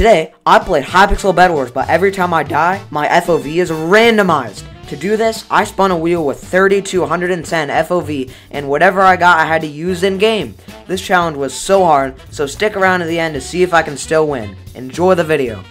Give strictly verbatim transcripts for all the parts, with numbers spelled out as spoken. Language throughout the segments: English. Today, I played Hypixel Bedwars, but every time I die, my F O V is randomized. To do this, I spun a wheel with thirty to one hundred ten F O V, and whatever I got I had to use in-game. This challenge was so hard, so stick around to the end to see if I can still win. Enjoy the video.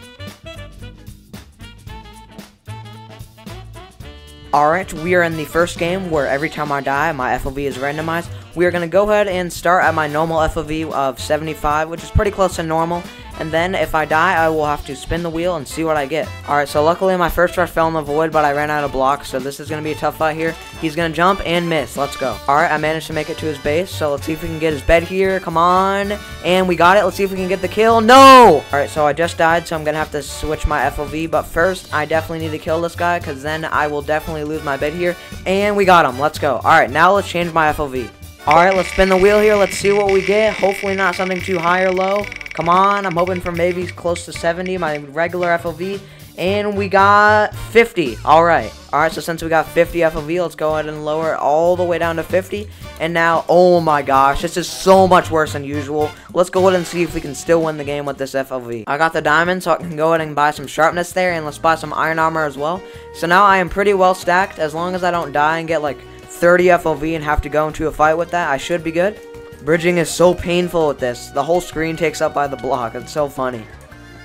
Alright, we are in the first game where every time I die, my F O V is randomized. We are going to go ahead and start at my normal F O V of seventy-five, which is pretty close to normal. And then, if I die, I will have to spin the wheel and see what I get. Alright, so luckily my first rush fell in the void, but I ran out of blocks, so this is going to be a tough fight here. He's going to jump and miss. Let's go. Alright, I managed to make it to his base, so let's see if we can get his bed here. Come on. And we got it. Let's see if we can get the kill. No! Alright, so I just died, so I'm going to have to switch my F O V, but first, I definitely need to kill this guy, because then I will definitely lose my bed here. And we got him. Let's go. Alright, now let's change my F O V. Alright, let's spin the wheel here. Let's see what we get. Hopefully not something too high or low. Come on, I'm hoping for maybe close to seventy, my regular F O V, and we got fifty, alright. Alright, so since we got fifty F O V, let's go ahead and lower it all the way down to fifty, and now, oh my gosh, this is so much worse than usual. Let's go ahead and see if we can still win the game with this F O V. I got the diamond, so I can go ahead and buy some sharpness there, and let's buy some iron armor as well. So now I am pretty well stacked, as long as I don't die and get like thirty F O V and have to go into a fight with that, I should be good. Bridging is so painful with this. The whole screen takes up by the block. It's so funny.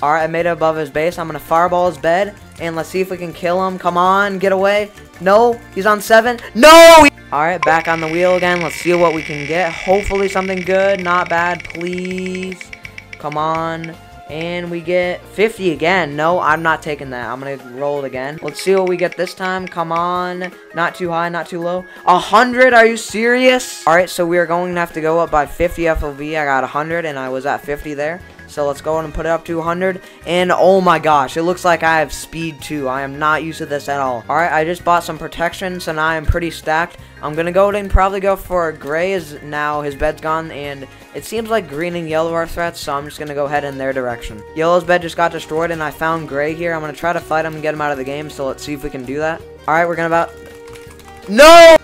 Alright, I made it above his base. I'm going to fireball his bed. And let's see if we can kill him. Come on, get away. No, he's on seven. No! Alright, back on the wheel again. Let's see what we can get. Hopefully something good. Not bad, please. Come on. And we get fifty again. No, I'm not taking that. I'm going to roll it again. Let's see what we get this time. Come on. Not too high, not too low. one hundred? Are you serious? All right, so we are going to have to go up by fifty F O V. I got one hundred, and I was at fifty there. So let's go ahead and put it up to one hundred. And oh my gosh, it looks like I have speed too. I am not used to this at all. Alright, I just bought some protection, so now I am pretty stacked. I'm going to go ahead and probably go for gray as now his bed's gone. And it seems like green and yellow are threats, so I'm just going to go ahead in their direction. Yellow's bed just got destroyed, and I found gray here. I'm going to try to fight him and get him out of the game, so let's see if we can do that. Alright, we're going to about... No!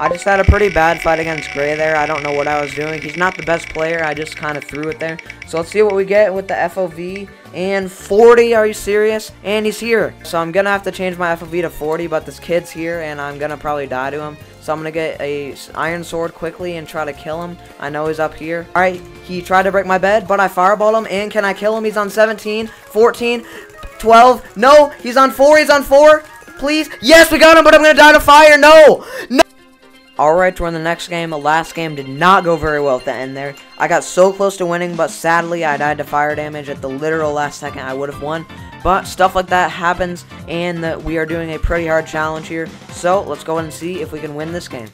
I just had a pretty bad fight against Gray there. I don't know what I was doing. He's not the best player. I just kind of threw it there. So let's see what we get with the F O V. And forty, are you serious? And he's here. So I'm going to have to change my F O V to forty, but this kid's here, and I'm going to probably die to him. So I'm going to get a iron sword quickly and try to kill him. I know he's up here. All right, he tried to break my bed, but I fireballed him. And can I kill him? He's on seventeen, fourteen, twelve. No, he's on four. He's on four. Please. Yes, we got him, but I'm going to die to fire. No, no. Alright, we're in the next game. The last game did not go very well at the end there. I got so close to winning, but sadly, I died to fire damage at the literal last second. I would have won. But stuff like that happens, and the, we are doing a pretty hard challenge here. So, let's go ahead and see if we can win this game.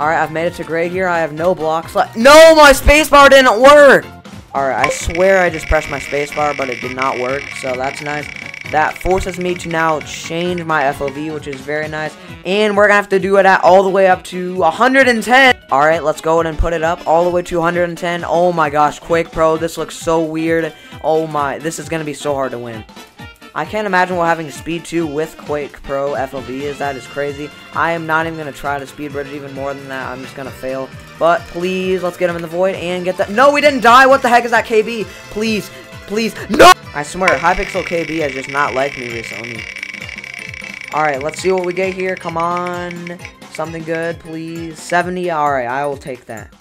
Alright, I've made it to gray here. I have no blocks left. No, my spacebar didn't work! Alright, I swear I just pressed my spacebar, but it did not work, so that's nice. That forces me to now change my F O V, which is very nice. And we're going to have to do it at all the way up to one hundred ten. All right, let's go ahead and put it up all the way to one hundred ten. Oh my gosh, Quake Pro, this looks so weird. Oh my, this is going to be so hard to win. I can't imagine what having speed two with Quake Pro F O V is. That is crazy. I am not even going to try to speed bridge even more than that. I'm just going to fail. But please, let's get him in the void and get that. No, we didn't die. What the heck is that, K B? Please, please, no! I swear, Hypixel K B has just not liked me recently. Alright, let's see what we get here. Come on. Something good, please. seventy. Alright, I will take that.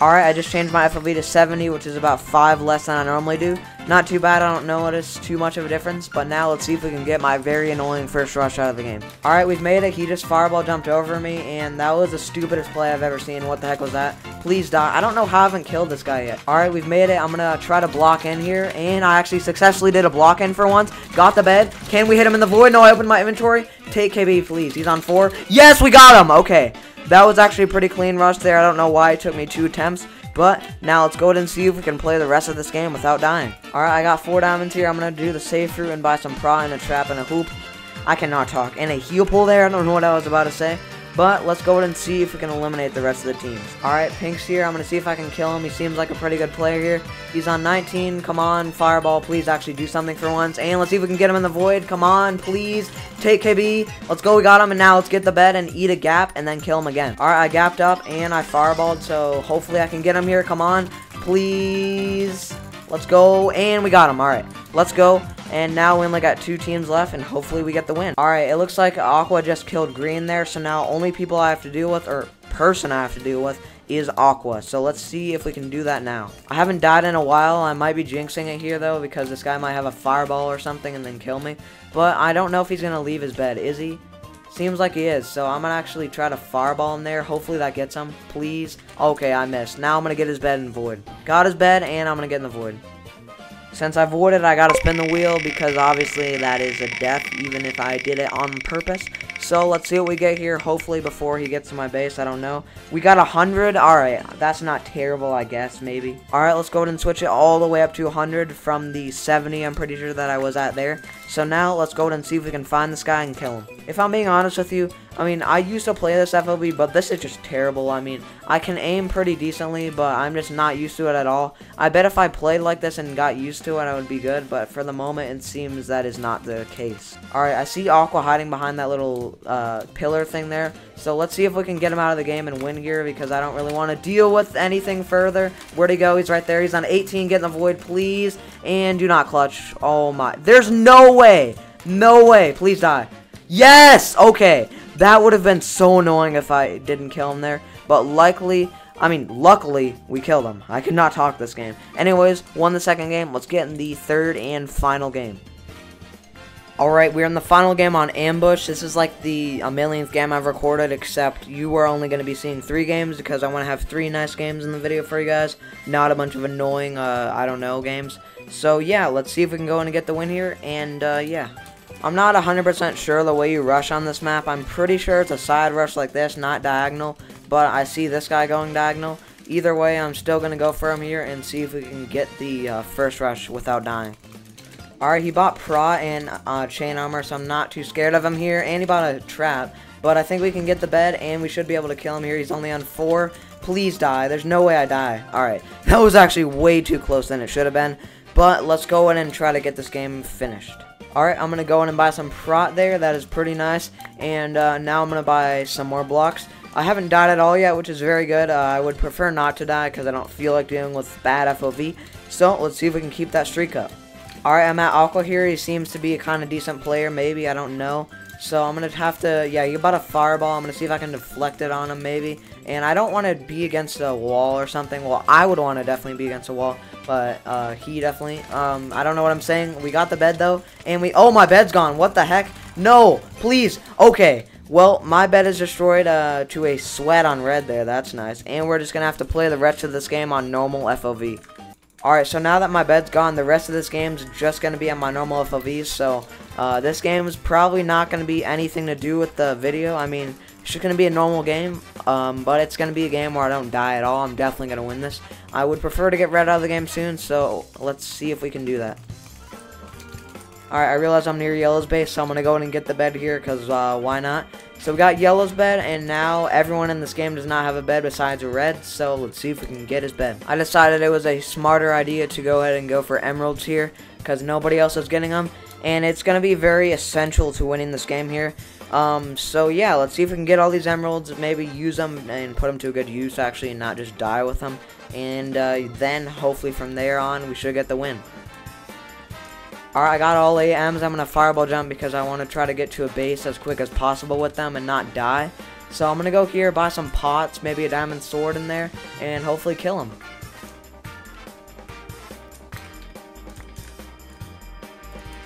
Alright, I just changed my F O V to seventy, which is about five less than I normally do. Not too bad. I don't notice too much of a difference. But now let's see if we can get my very annoying first rush out of the game. Alright, we've made it. He just fireball jumped over me, and that was the stupidest play I've ever seen. What the heck was that? Please die. I don't know how I haven't killed this guy yet. Alright, we've made it. I'm going to try to block in here. And I actually successfully did a block in for once. Got the bed. Can we hit him in the void? No, I opened my inventory. Take K B, please. He's on four. Yes, we got him. Okay. That was actually a pretty clean rush there. I don't know why it took me two attempts. But now let's go ahead and see if we can play the rest of this game without dying. Alright, I got four diamonds here. I'm going to do the safe route and buy some pry and a trap and a hoop. I cannot talk. And a heel pull there. I don't know what I was about to say. But let's go ahead and see if we can eliminate the rest of the teams. Alright, Pink's here. I'm going to see if I can kill him. He seems like a pretty good player here. He's on nineteen. Come on, Fireball. Please actually do something for once. And let's see if we can get him in the void. Come on, please. Take K B. Let's go. We got him. And now let's get the bed and eat a gap and then kill him again. Alright, I gapped up and I fireballed. So hopefully I can get him here. Come on, please. Let's go, and we got him. All right, let's go. And now we only got two teams left, and hopefully we get the win. All right, it looks like Aqua just killed Green there, so now only people I have to deal with, or person I have to deal with, is Aqua. So let's see if we can do that now. I haven't died in a while. I might be jinxing it here though, because this guy might have a fireball or something and then kill me. But I don't know if he's gonna leave his bed. Is he? Seems like he is. So I'm gonna actually try to fireball in there. Hopefully that gets him. Please. Okay, I missed. Now I'm gonna get his bed and void. Got his bed, and I'm gonna get in the void. Since I voided, I gotta spin the wheel, because obviously that is a death, even if I did it on purpose. So let's see what we get here, hopefully before he gets to my base, I don't know. We got one hundred, alright, that's not terrible, I guess, maybe. Alright, let's go ahead and switch it all the way up to one hundred from the seventy, I'm pretty sure that I was at there. So now, let's go ahead and see if we can find this guy and kill him. If I'm being honest with you, I mean, I used to play this F O V, but this is just terrible. I mean, I can aim pretty decently, but I'm just not used to it at all. I bet if I played like this and got used to it, I would be good, but for the moment, it seems that is not the case. Alright, I see Aqua hiding behind that little uh, pillar thing there, so let's see if we can get him out of the game and win here, because I don't really want to deal with anything further. Where'd he go? He's right there. He's on eighteen. Get in the void, please, and do not clutch. Oh my. There's no way. No way. Please die. Yes! Okay. That would have been so annoying if I didn't kill him there, but likely, I mean, luckily, we killed him. I could not talk this game. Anyways, won the second game. Let's get in the third and final game. Alright, we're in the final game on Ambush. This is like the a millionth game I've recorded, except you are only going to be seeing three games, because I want to have three nice games in the video for you guys, not a bunch of annoying, uh, I don't know, games. So yeah, let's see if we can go in and get the win here, and uh, yeah. I'm not one hundred percent sure the way you rush on this map. I'm pretty sure it's a side rush like this, not diagonal, but I see this guy going diagonal. Either way, I'm still going to go for him here and see if we can get the uh, first rush without dying. Alright, he bought Pra and uh, Chain Armor, so I'm not too scared of him here, and he bought a Trap, but I think we can get the bed, and we should be able to kill him here. He's only on four. Please die. There's no way I die. Alright, that was actually way too close than it should have been, but let's go in and try to get this game finished. Alright, I'm going to go in and buy some prot there. That is pretty nice. And uh, now I'm going to buy some more blocks. I haven't died at all yet, which is very good. Uh, I would prefer not to die because I don't feel like dealing with bad F O V. So, let's see if we can keep that streak up. Alright, I'm at Aqua here. He seems to be a kind of decent player, maybe. I don't know. So, I'm going to have to... Yeah, you bought a fireball. I'm going to see if I can deflect it on him, maybe. And I don't want to be against a wall or something. Well, I would want to definitely be against a wall. But uh, he definitely, um, I don't know what I'm saying. We got the bed though, and we, oh, my bed's gone. What the heck? No, please. Okay, well, my bed is destroyed uh, to a sweat on red there. That's nice. And we're just going to have to play the rest of this game on normal F O V. Alright, so now that my bed's gone, the rest of this game's just going to be on my normal F O Vs. So uh, this game is probably not going to be anything to do with the video. I mean, it's just going to be a normal game, um, but it's going to be a game where I don't die at all. I'm definitely going to win this. I would prefer to get red out of the game soon, so let's see if we can do that. Alright, I realize I'm near Yellow's base, so I'm going to go in and get the bed here, because uh, why not? So we got Yellow's bed, and now everyone in this game does not have a bed besides Red, so let's see if we can get his bed. I decided it was a smarter idea to go ahead and go for Emeralds here, because nobody else is getting them, and it's going to be very essential to winning this game here. Um, so yeah, let's see if we can get all these emeralds, maybe use them and put them to a good use actually, and not just die with them, and uh, then hopefully from there on we should get the win. Alright, I got all A Ms, I'm going to fireball jump because I want to try to get to a base as quick as possible with them and not die. So I'm going to go here, buy some pots, maybe a diamond sword in there, and hopefully kill him.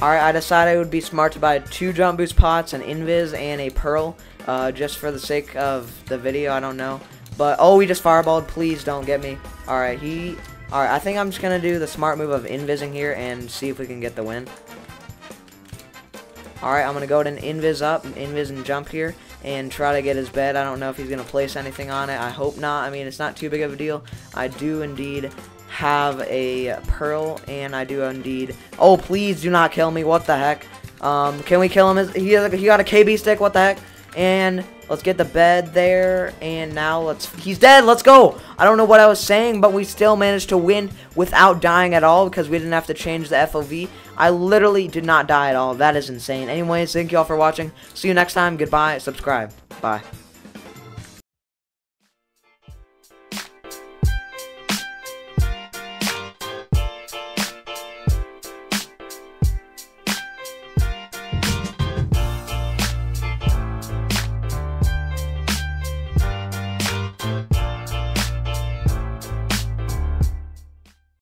Alright, I decided it would be smart to buy two jump boost pots, an invis, and a pearl, uh, just for the sake of the video, I don't know. But, oh, we just fireballed, please don't get me. Alright, he, alright, I think I'm just gonna do the smart move of invising here and see if we can get the win. Alright, I'm gonna go ahead and invis up, invis and jump here, and try to get his bed. I don't know if he's gonna place anything on it, I hope not. I mean, it's not too big of a deal. I do indeed have a pearl, and I do indeed. Oh, please do not kill me. What the heck? Um, can we kill him? He has, he got a K B stick. What the heck? And let's get the bed there. And now let's. He's dead. Let's go. I don't know what I was saying, but we still managed to win without dying at all because we didn't have to change the F O V. I literally did not die at all. That is insane. Anyways, thank you all for watching. See you next time. Goodbye. Subscribe. Bye.